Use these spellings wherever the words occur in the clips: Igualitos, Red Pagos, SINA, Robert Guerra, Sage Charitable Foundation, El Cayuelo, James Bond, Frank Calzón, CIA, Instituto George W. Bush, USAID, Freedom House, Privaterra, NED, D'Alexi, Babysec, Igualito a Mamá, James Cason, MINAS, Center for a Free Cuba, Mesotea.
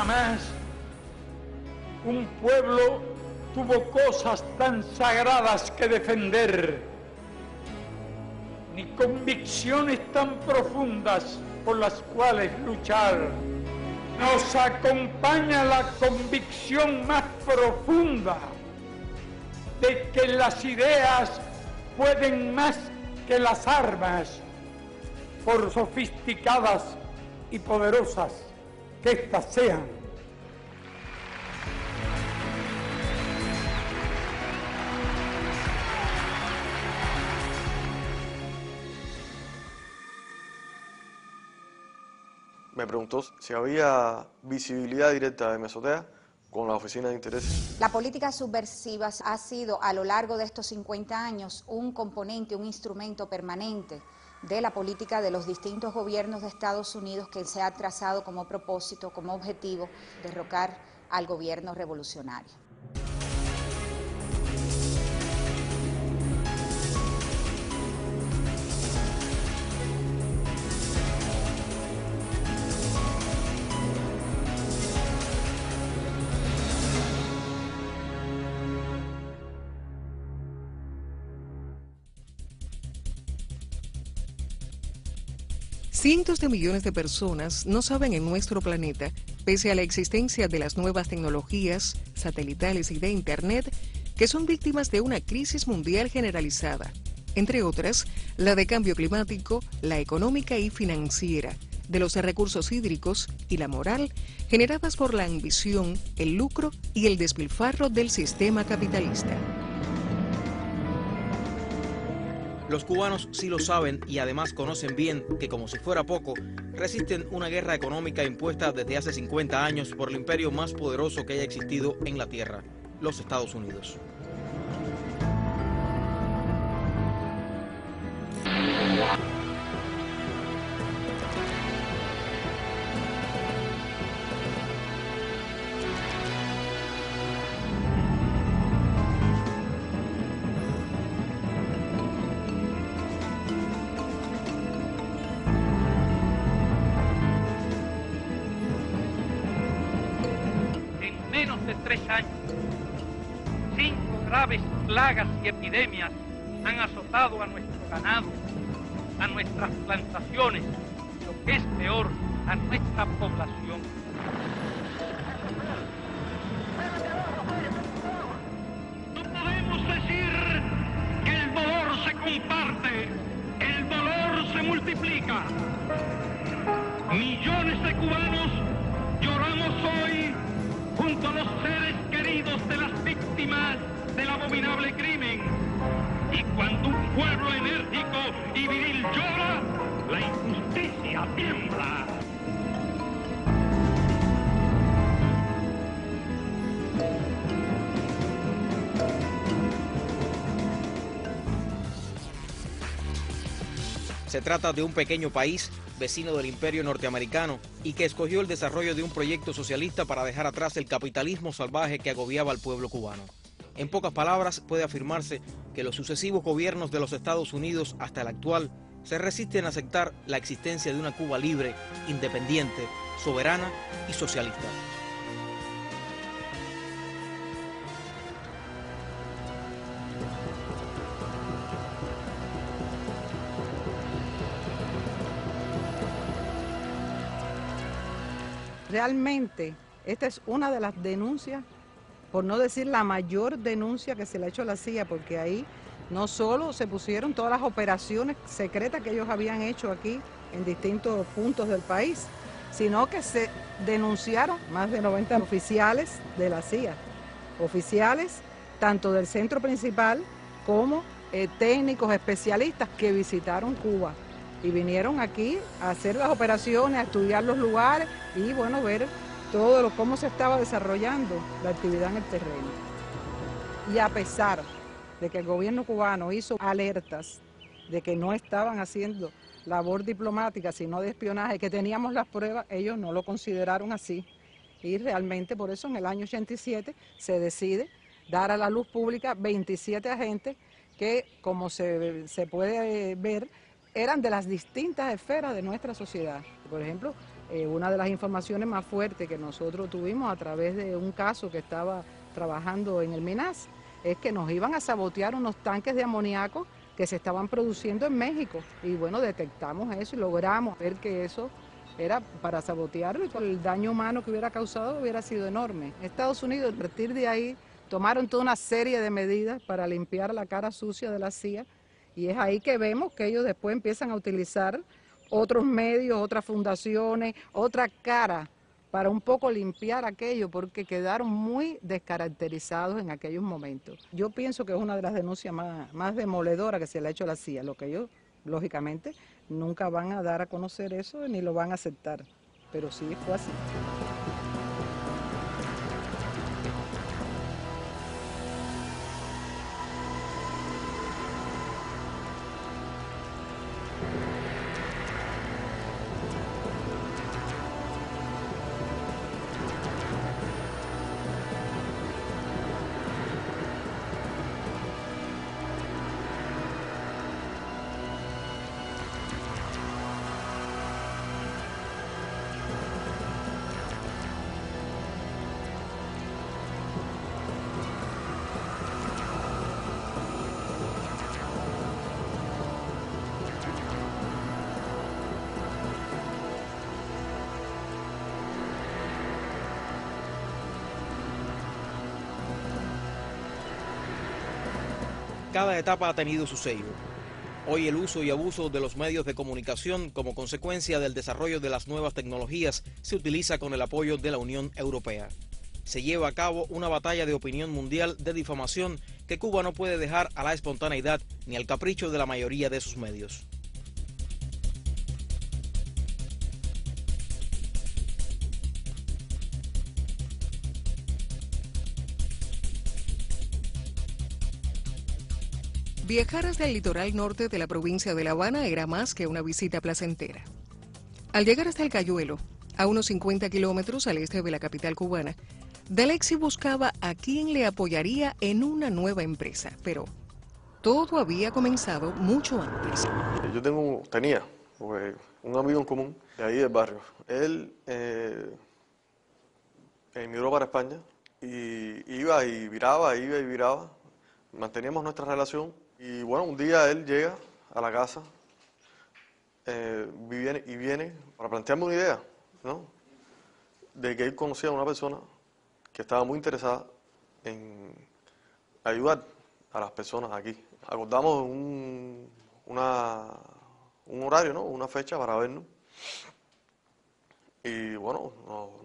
jamás un pueblo tuvo cosas tan sagradas que defender, ni convicciones tan profundas por las cuales luchar. Nos acompaña la convicción más profunda de que las ideas pueden más que las armas, por sofisticadas y poderosas que éstas sean. Me preguntó si había visibilidad directa de Mesotea con la Oficina de Intereses. La política subversiva ha sido a lo largo de estos 50 años un componente, un instrumento permanente de la política de los distintos gobiernos de Estados Unidos, que se ha trazado como propósito, como objetivo, derrocar al gobierno revolucionario. Cientos de millones de personas no saben en nuestro planeta, pese a la existencia de las nuevas tecnologías satelitales y de Internet, que son víctimas de una crisis mundial generalizada, entre otras, la de cambio climático, la económica y financiera, de los recursos hídricos y la moral, generadas por la ambición, el lucro y el despilfarro del sistema capitalista. Los cubanos sí lo saben y además conocen bien que, como si fuera poco, resisten una guerra económica impuesta desde hace 50 años por el imperio más poderoso que haya existido en la Tierra, los Estados Unidos. Plagas y epidemias han azotado a nuestro ganado, a nuestras plantaciones, lo que es peor, a nuestra población. No podemos decir que el dolor se comparte, el dolor se multiplica. Millones de cubanos lloramos hoy junto a los seres queridos de las víctimas del abominable crimen, y cuando un pueblo enérgico y viril llora, la injusticia tiembla. Se trata de un pequeño país vecino del imperio norteamericano y que escogió el desarrollo de un proyecto socialista para dejar atrás el capitalismo salvaje que agobiaba al pueblo cubano. En pocas palabras, puede afirmarse que los sucesivos gobiernos de los Estados Unidos hasta el actual se resisten a aceptar la existencia de una Cuba libre, independiente, soberana y socialista. Realmente, esta es una de las denuncias, por no decir la mayor denuncia que se le ha hecho a la CIA, porque ahí no solo se pusieron todas las operaciones secretas que ellos habían hecho aquí en distintos puntos del país, sino que se denunciaron más de 90 oficiales de la CIA, oficiales tanto del centro principal como técnicos especialistas que visitaron Cuba y vinieron aquí a hacer las operaciones, a estudiar los lugares y bueno, ver todo lo cómo se estaba desarrollando la actividad en el terreno. Y a pesar de que el gobierno cubano hizo alertas de que no estaban haciendo labor diplomática, sino de espionaje, que teníamos las pruebas, ellos no lo consideraron así. Y realmente por eso en el año 87 se decide dar a la luz pública 27 agentes que, como se puede ver, eran de las distintas esferas de nuestra sociedad. Por ejemplo, Una de las informaciones más fuertes que nosotros tuvimos a través de un caso que estaba trabajando en el MINAS es que nos iban a sabotear unos tanques de amoníaco que se estaban produciendo en México. Y bueno, detectamos eso y logramos ver que eso era para sabotearlo, y el daño humano que hubiera causado hubiera sido enorme. Estados Unidos, a partir de ahí, tomaron toda una serie de medidas para limpiar la cara sucia de la CIA, y es ahí que vemos que ellos después empiezan a utilizar otros medios, otras fundaciones, otra cara, para un poco limpiar aquello, porque quedaron muy descaracterizados en aquellos momentos. Yo pienso que es una de las denuncias más demoledoras que se le ha hecho a la CIA, lo que ellos, lógicamente, nunca van a dar a conocer eso ni lo van a aceptar, pero sí fue así. Cada etapa ha tenido su sello. Hoy el uso y abuso de los medios de comunicación como consecuencia del desarrollo de las nuevas tecnologías se utiliza con el apoyo de la Unión Europea. Se lleva a cabo una batalla de opinión mundial de difamación que Cuba no puede dejar a la espontaneidad ni al capricho de la mayoría de sus medios. Viajar hasta el litoral norte de la provincia de La Habana era más que una visita placentera. Al llegar hasta El Cayuelo, a unos 50 kilómetros al este de la capital cubana, D'Alexi buscaba a quien le apoyaría en una nueva empresa, pero todo había comenzado mucho antes. Yo tenía un amigo en común de ahí del barrio. Él emigró para España y iba y viraba. Manteníamos nuestra relación. Y bueno, un día él llega a la casa y viene para plantearme una idea, ¿no? De que él conocía a una persona que estaba muy interesada en ayudar a las personas aquí. Acordamos un horario, ¿no? Una fecha para vernos. Y bueno,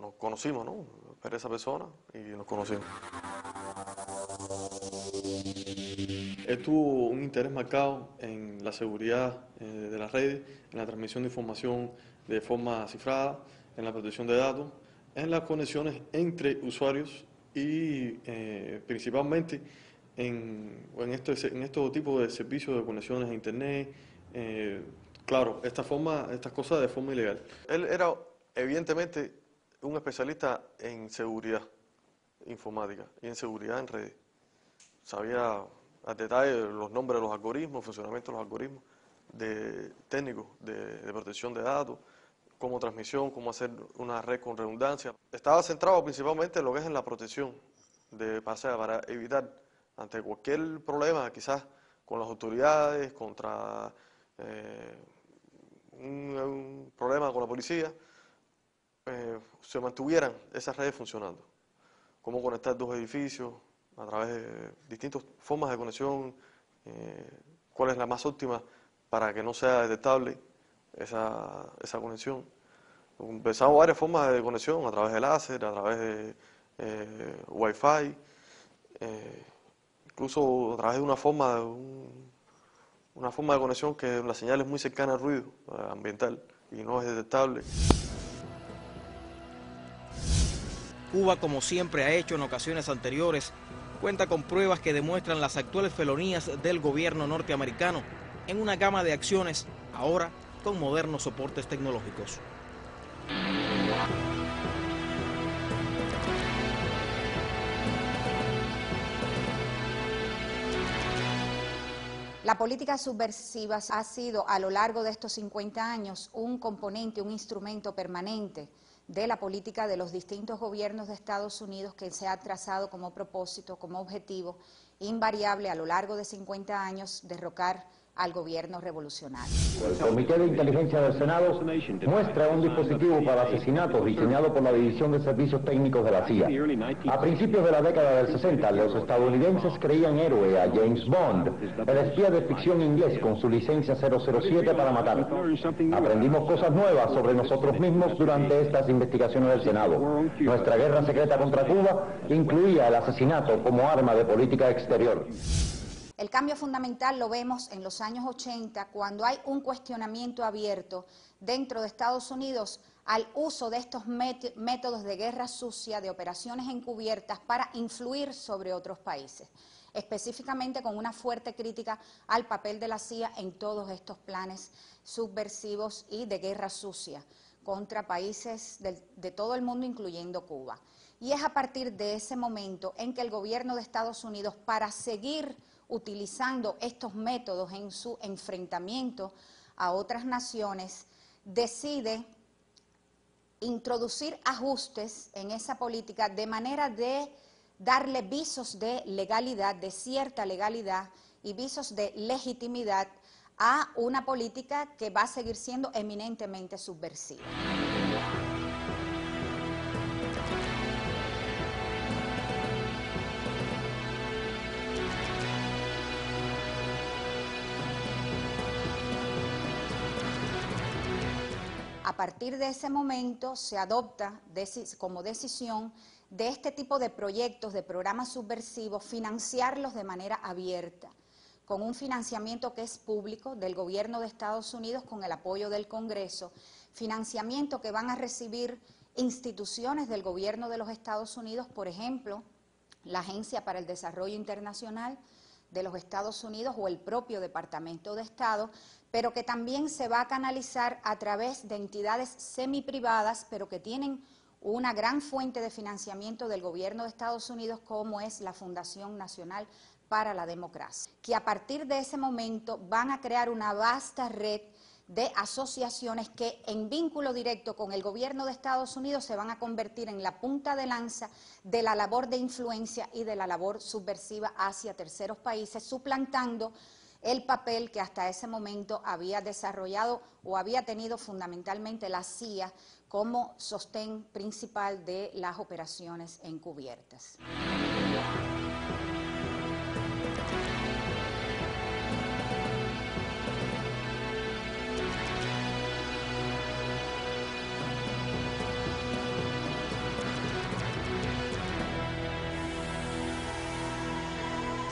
nos conocimos, ¿no? Era esa persona y nos conocimos. Él tuvo un interés marcado en la seguridad de las redes, en la transmisión de información de forma cifrada, en la protección de datos, en las conexiones entre usuarios y principalmente en estos tipos de servicios de conexiones a internet. Claro, estas cosas de forma ilegal. Él era evidentemente un especialista en seguridad informática y en seguridad en redes. Sabía a detalle los nombres de los algoritmos, el funcionamiento de los algoritmos técnicos de protección de datos, cómo transmisión, cómo hacer una red con redundancia. Estaba centrado principalmente en lo que es en la protección para evitar ante cualquier problema, quizás con las autoridades, contra un problema con la policía, se mantuvieran esas redes funcionando. Cómo conectar dos edificios a través de distintas formas de conexión, cuál es la más óptima para que no sea detectable esa conexión. Empezamos varias formas de conexión, a través de láser, a través de Wi-Fi, incluso a través de una forma de conexión que la señal es muy cercana al ruido ambiental y no es detectable. Cuba, como siempre ha hecho en ocasiones anteriores, cuenta con pruebas que demuestran las actuales felonías del gobierno norteamericano en una gama de acciones, ahora con modernos soportes tecnológicos. La política subversiva ha sido a lo largo de estos 50 años un componente, un instrumento permanente de la política de los distintos gobiernos de Estados Unidos que se ha trazado como propósito, como objetivo invariable a lo largo de 50 años derrocar al gobierno revolucionario. El Comité de Inteligencia del Senado muestra un dispositivo para asesinatos diseñado por la División de Servicios Técnicos de la CIA. A principios de la década del 60, los estadounidenses creían héroe a James Bond, el espía de ficción inglés con su licencia 007 para matar. Aprendimos cosas nuevas sobre nosotros mismos durante estas investigaciones del Senado. Nuestra guerra secreta contra Cuba incluía el asesinato como arma de política exterior. El cambio fundamental lo vemos en los años 80, cuando hay un cuestionamiento abierto dentro de Estados Unidos al uso de estos métodos de guerra sucia, de operaciones encubiertas para influir sobre otros países, específicamente con una fuerte crítica al papel de la CIA en todos estos planes subversivos y de guerra sucia contra países de todo el mundo, incluyendo Cuba. Y es a partir de ese momento en que el gobierno de Estados Unidos, para seguir utilizando estos métodos en su enfrentamiento a otras naciones, decide introducir ajustes en esa política de manera de darle visos de legalidad, de cierta legalidad y visos de legitimidad a una política que va a seguir siendo eminentemente subversiva. A partir de ese momento se adopta como decisión de este tipo de proyectos, de programas subversivos, financiarlos de manera abierta, con un financiamiento que es público del gobierno de Estados Unidos con el apoyo del Congreso, financiamiento que van a recibir instituciones del gobierno de los Estados Unidos, por ejemplo, la Agencia para el Desarrollo Internacional de los Estados Unidos o el propio Departamento de Estado, pero que también se va a canalizar a través de entidades semiprivadas, pero que tienen una gran fuente de financiamiento del gobierno de Estados Unidos, como es la Fundación Nacional para la Democracia, que a partir de ese momento van a crear una vasta red de asociaciones que en vínculo directo con el gobierno de Estados Unidos se van a convertir en la punta de lanza de la labor de influencia y de la labor subversiva hacia terceros países, suplantando el papel que hasta ese momento había desarrollado o había tenido fundamentalmente la CIA como sostén principal de las operaciones encubiertas.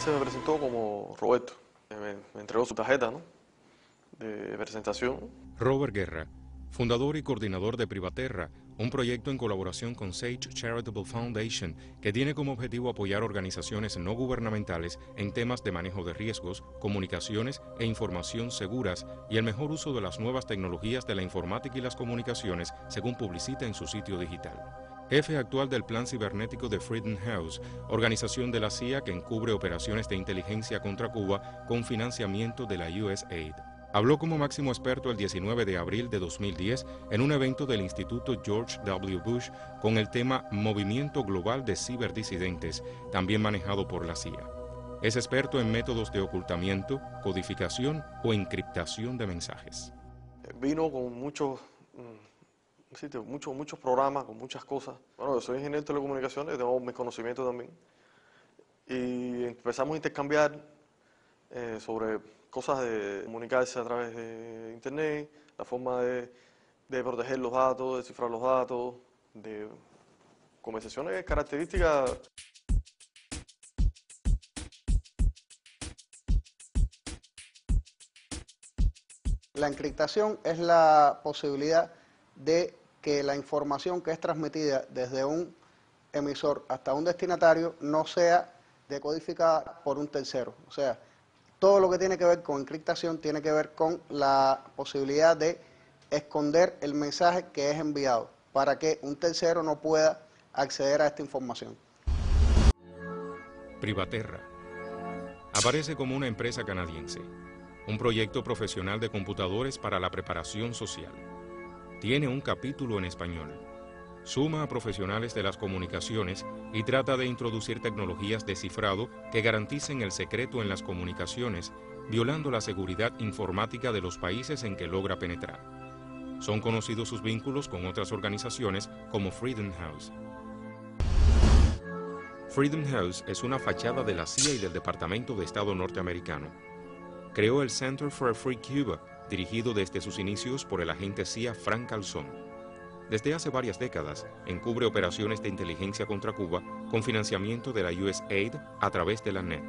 Se me presentó como Roberto. Me entregó su tarjeta, ¿no?, de presentación. Robert Guerra, fundador y coordinador de Privaterra, un proyecto en colaboración con Sage Charitable Foundation que tiene como objetivo apoyar organizaciones no gubernamentales en temas de manejo de riesgos, comunicaciones e información seguras y el mejor uso de las nuevas tecnologías de la informática y las comunicaciones, según publicita en su sitio digital. Jefe actual del plan cibernético de Freedom House, organización de la CIA que encubre operaciones de inteligencia contra Cuba con financiamiento de la USAID. Habló como máximo experto el 19 de abril de 2010 en un evento del Instituto George W. Bush con el tema Movimiento Global de Ciberdisidentes, también manejado por la CIA. Es experto en métodos de ocultamiento, codificación o encriptación de mensajes. Vino con muchos programas, con muchas cosas. Bueno, yo soy ingeniero de telecomunicaciones, tengo mis conocimientos también. Y empezamos a intercambiar sobre cosas de comunicarse a través de Internet, la forma de proteger los datos, de cifrar los datos, de conversaciones características. La encriptación es la posibilidad de que la información que es transmitida desde un emisor hasta un destinatario no sea decodificada por un tercero. O sea, todo lo que tiene que ver con encriptación tiene que ver con la posibilidad de esconder el mensaje que es enviado para que un tercero no pueda acceder a esta información. Privaterra. aparece como una empresa canadiense, un proyecto profesional de computadores para la preparación social. Tiene un capítulo en español. Suma a profesionales de las comunicaciones y trata de introducir tecnologías de cifrado que garanticen el secreto en las comunicaciones, violando la seguridad informática de los países en que logra penetrar. Son conocidos sus vínculos con otras organizaciones como Freedom House. Freedom House es una fachada de la CIA y del Departamento de Estado norteamericano. Creó el Center for a Free Cuba, dirigido desde sus inicios por el agente CIA Frank Calzón. Desde hace varias décadas, encubre operaciones de inteligencia contra Cuba con financiamiento de la USAID a través de la NED.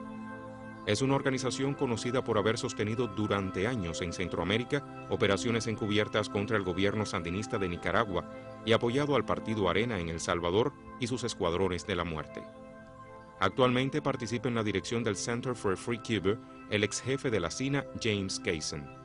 Es una organización conocida por haber sostenido durante años en Centroamérica operaciones encubiertas contra el gobierno sandinista de Nicaragua y apoyado al Partido Arena en El Salvador y sus escuadrones de la muerte. Actualmente participa en la dirección del Center for a Free Cuba el ex jefe de la SINA, James Cason.